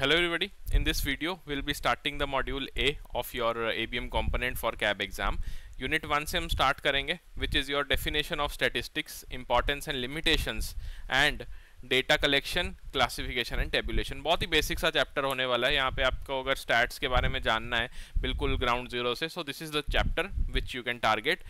Hello everybody, in this video we'll be starting the module A of your ABM component for CAIIB exam. Unit 1 से हम start करेंगे which is your definition of statistics, importance and limitations and data collection classification and tabulation. बहुत ही basic सा chapter होने वाला है. यहाँ पे आपको अगर स्टैट्स के बारे में जानना है बिल्कुल ग्राउंड जीरो से, so this is the chapter which you can target.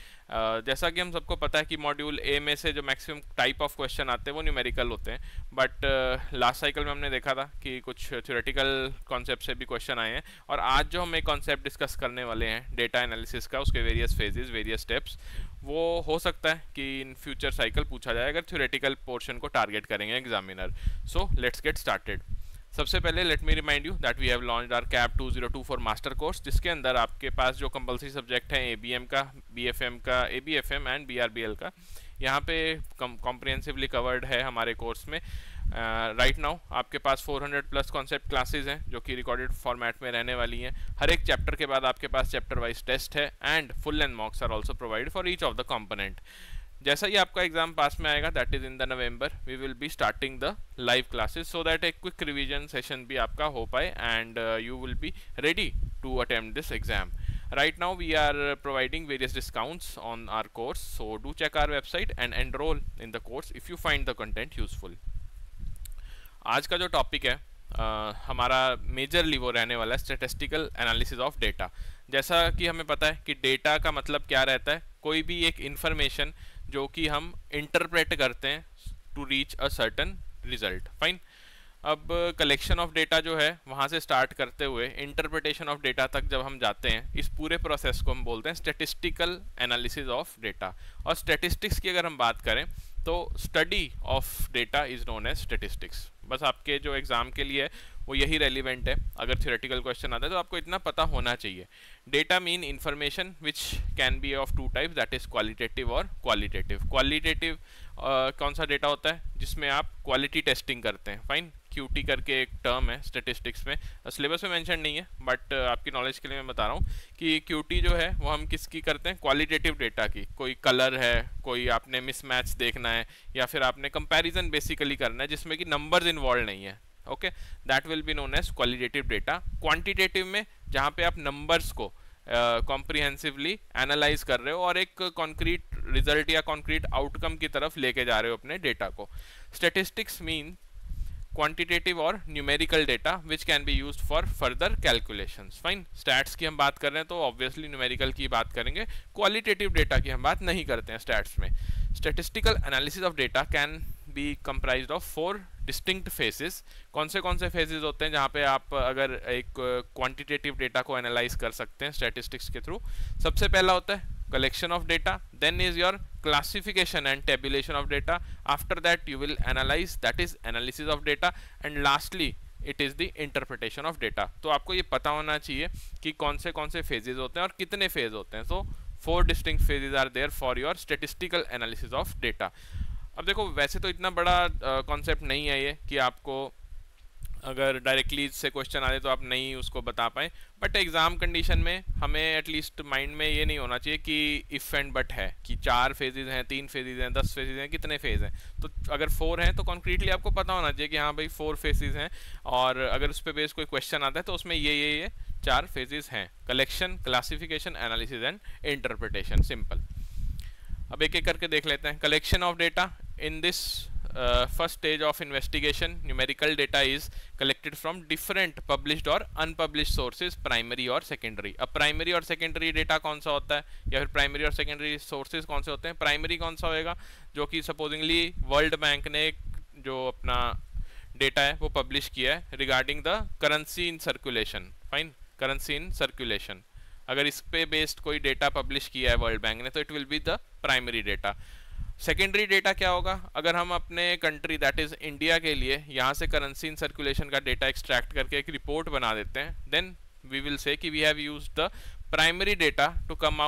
जैसा कि हम सबको पता है कि मॉड्यूल ए में से जो मैक्सिमम टाइप ऑफ क्वेश्चन आते हैं वो न्यूमेरिकल होते हैं, बट लास्ट साइकिल में हमने देखा था कि कुछ थ्योरेटिकल कॉन्सेप्ट से भी क्वेश्चन आए हैं. और आज जो हम एक कॉन्सेप्ट डिस्कस करने वाले हैं डेटा एनालिसिस का, उसके वेरियस फेजेस वेरियस स्टेप्स, वो हो सकता है कि इन फ्यूचर साइकिल पूछा जाए अगर थ्योरेटिकल पोर्शन को टारगेट करेंगे examiner. So let's get started. सबसे पहले let me remind you that we have launched our CAIIB 2024 master course, जिसके अंदर आपके पास जो कंपल्सरी सब्जेक्ट हैं एबीएम का, बीएफएम का, एबीएफएम एंड बीआरबीएल का, यहाँ पे कॉम्प्रिहेंसिवली कवर्ड है हमारे कोर्स में. राइट नाउ आपके पास 400 प्लस कॉन्सेप्ट क्लासेस हैं जो कि रिकॉर्डेड फॉर्मेट में रहने वाली हैं. हर एक चैप्टर के बाद आपके पास चैप्टर वाइज टेस्ट है and full length mocks are also provide for each of the component. जैसा ही आपका एग्जाम पास में आएगा that is in the November we will be starting the live classes so that एक क्विक रिवीजन सेशन भी आपका हो पाए and you will be ready to attempt this exam. Right now we are providing various discounts on our course, so do check our website and enrol in the course if you find the content useful. आज का जो topic है हमारा majorly वो रहने वाला है statistical analysis of data. जैसा कि हमें पता है कि डेटा का मतलब क्या रहता है, कोई भी एक इन्फॉर्मेशन जो कि हम इंटरप्रेट करते हैं to reach a certain result. Fine, अब कलेक्शन ऑफ डेटा जो है वहाँ से स्टार्ट करते हुए इंटरप्रिटेशन ऑफ डेटा तक जब हम जाते हैं, इस पूरे प्रोसेस को हम बोलते हैं स्टैटिस्टिकल एनालिसिस ऑफ डेटा. और स्टैटिस्टिक्स की अगर हम बात करें तो study of data is known as statistics. बस आपके जो एग्ज़ाम के लिए है वो यही रेलिवेंट है. अगर थ्योरेटिकल क्वेश्चन आता है तो आपको इतना पता होना चाहिए. Data mean information which can be of two types, that is qualitative और क्वालिटेटिव. क्वालिटेटिव कौन सा डेटा होता है जिसमें आप क्वालिटी टेस्टिंग करते हैं. फाइन, QT करके एक टर्म है स्टैटिस्टिक्स में, सिलेबस में मेंशन नहीं है बट आपकी नॉलेज के लिए मैं बता रहा हूँ कि QT जो है वो हम किसकी करते हैं, क्वालिटेटिव डेटा की. कोई कलर है, कोई आपने मिसमैच देखना है, या फिर आपने कंपैरिजन बेसिकली करना है जिसमें कि नंबर्स इन्वॉल्व नहीं है. Okay, that will be known as qualitative data. Quantitative में जहाँ पे आप नंबर्स को कॉम्प्रिहेंसिवली एनालाइज कर रहे हो और एक कॉन्क्रीट रिजल्ट या कॉन्क्रीट आउटकम की तरफ लेके जा रहे हो अपने डेटा को. स्टैटिस्टिक्स मीन क्वांटिटेटिव और numerical data which can be used for further calculations. Fine, stats की हम बात कर रहे हैं तो ऑब्वियसली न्यूमेरिकल की बात करेंगे, क्वालिटेटिव डेटा की हम बात नहीं करते हैं स्टैट्स में. Statistical analysis of data can be comprised of 4 distinct phases. कौन से फेजेस होते हैं जहाँ पे आप अगर एक क्वांटिटेटिव डेटा को एनालाइज कर सकते हैं स्टैटिस्टिक्स के थ्रू. सबसे पहला होता है collection of data, then is your classification and tabulation of data, after that you will analyze, that is analysis of data, and lastly it is the interpretation of data. तो आपको ये पता होना चाहिए कि कौन से phases होते हैं और कितने phase होते हैं. So 4 distinct phases are there for your statistical analysis of data. अब देखो वैसे तो इतना बड़ा concept नहीं है ये कि आपको अगर डायरेक्टली से क्वेश्चन आ जाए तो आप नहीं उसको बता पाएँ, बट एग्ज़ाम कंडीशन में हमें एटलीस्ट माइंड में ये नहीं होना चाहिए कि इफ़ एंड बट है कि 4 फेजेज़ हैं, 3 फेजेज़ हैं, 10 फेजेज़ हैं, कितने फेज़ हैं. तो अगर 4 हैं तो कॉन्क्रीटली आपको पता होना चाहिए कि हाँ भाई 4 फेजेज़ हैं, और अगर उस पर बेस कोई क्वेश्चन आता है तो उसमें ये 4 फेजेज़ हैं, collection, classification, analysis and interpretation. Simple. अब एक एक करके देख लेते हैं. Collection of data. In this first stage of investigation, numerical data is collected from different published or unpublished sources, primary or secondary. अब primary और secondary data कौन सा होता है या फिर primary और secondary sources कौन से होते हैं. primary कौन सा होएगा जो कि supposingly World Bank ने जो अपना data है वो publish किया है regarding the currency in circulation. fine, currency in circulation. अगर इस पे based कोई data publish किया है World Bank ने तो it will be the primary data. Secondary data क्या होगा, अगर हम अपने कंट्री दैट इज़ इंडिया के लिए यहाँ से करेंसी इन सर्कुलेशन का डेटा एक्सट्रैक्ट करके एक रिपोर्ट बना देते हैं, देन वी विल से कि we have use the primary data to come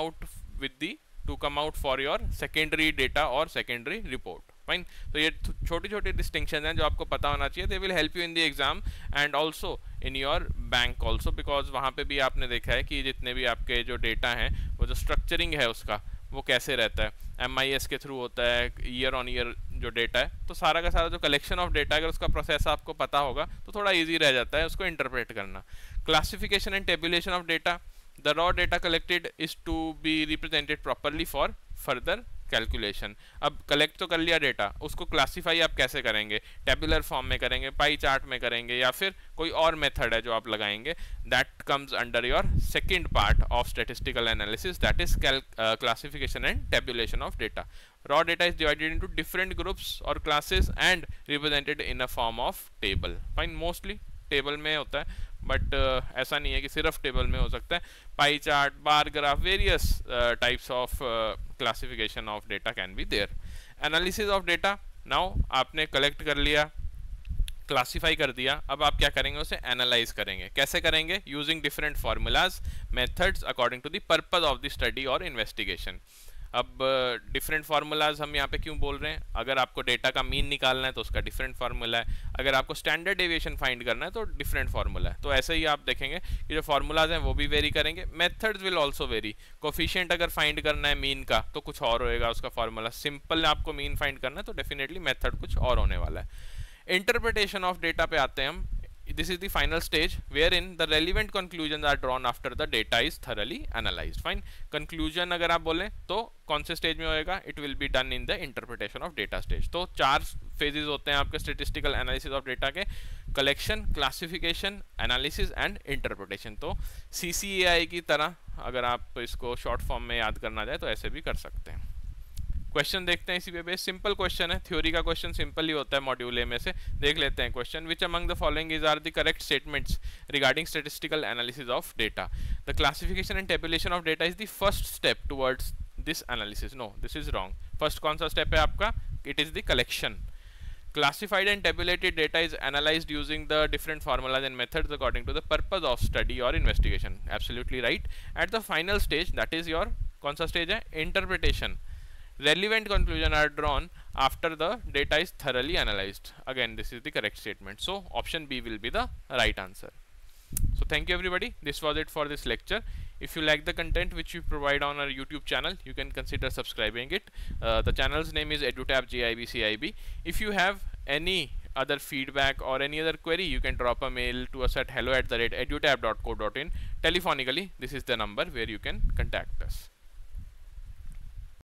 out for your secondary data और सेकेंडरी रिपोर्ट. फाइन, तो ये छोटी छोटी डिस्टिंक्शन हैं जो आपको पता होना चाहिए. They will help you in the exam and also in your bank also, because वहाँ पर भी आपने देखा है कि जितने भी आपके जो डेटा हैं वो जो स्ट्रक्चरिंग है उसका वो कैसे रहता है, MIS के थ्रू होता है, ईयर ऑन ईयर जो डेटा है, तो सारा का सारा जो कलेक्शन ऑफ डेटा अगर उसका प्रोसेस आपको पता होगा तो थोड़ा इजी रह जाता है उसको इंटरप्रेट करना। Classification and tabulation of data, the raw data collected is to be represented properly for further calculation. अब कलेक्ट तो कर लिया डेटा, उसको क्लासीफाई आप कैसे करेंगे, टेबुलर फॉर्म में करेंगे, पाई चार्ट में करेंगे, या फिर कोई और मेथड है जो आप लगाएंगे। That comes under your second part of statistical analysis, that is classification and tabulation of data. Raw data is divided into different groups और classes and represented in a form of table. Fine, mostly table में होता है, but ऐसा नहीं है कि सिर्फ table में हो सकता है। Pie chart, bar graph, various types of classification of data can be there. Analysis of data, now आपने कलेक्ट कर लिया, क्लासीफाई कर दिया, अब आप क्या करेंगे, उसे एनालाइज करेंगे। कैसे करेंगे? Using different formulas, methods according to the purpose of the study और इन्वेस्टिगेशन। अब डिफरेंट फार्मूलाज हम यहाँ पे क्यों बोल रहे हैं? अगर आपको डेटा का मीन निकालना है तो उसका डिफरेंट फार्मूला है, अगर आपको स्टैंडर्ड डेविएशन फाइंड करना है तो डिफरेंट फार्मूला है। तो ऐसे ही आप देखेंगे कि जो फार्मूलाज हैं वो भी वेरी करेंगे, methods will also vary. Coefficient अगर फाइंड करना है मीन का तो कुछ और होएगा उसका फार्मूला, सिंपल आपको मीन फाइंड करना है तो डेफिनेटली मेथड कुछ और होने वाला है। इंटरप्रिटेशन ऑफ डेटा पे आते हैं हम। This is the final stage wherein the relevant conclusions are drawn after the data is thoroughly analyzed. Fine, conclusion अगर आप बोलें तो कौन से स्टेज में होएगा? It will be done in the interpretation of data stage. तो चार phases होते हैं आपके statistical analysis of data के: collection, classification, analysis and interpretation। तो CCAI की तरह अगर आप इसको short form में याद करना चाहे तो ऐसे भी कर सकते हैं। क्वेश्चन देखते हैं, इसी पे बेस सिंपल क्वेश्चन है, थ्योरी का क्वेश्चन सिंपल ही होता है मॉड्यूल ए में से, देख लेते हैं question. Which among the following is are the correct statements regarding statistical analysis of data? The classification and tabulation of data is the first step towards this analysis. No, this is wrong. First कौन सा step है आपका? It is the collection. Classified and tabulated data is analyzed using the different formulas and methods according to the purpose of study or investigation. Absolutely right. At the final stage, that is your कौन सा stage है? Interpretation. Relevant conclusion are drawn after the data is thoroughly analyzed. Again, this is the correct statement. So option B will be the right answer. So thank you everybody. This was it for this lecture. If you like the content which we provide on our YouTube channel, you can consider subscribing it. The channel's name is EduTap JAIIB CAIIB. If you have any other feedback or any other query, you can drop a mail to us at hello@edutap.co.in. Telephonically, this is the number where you can contact us.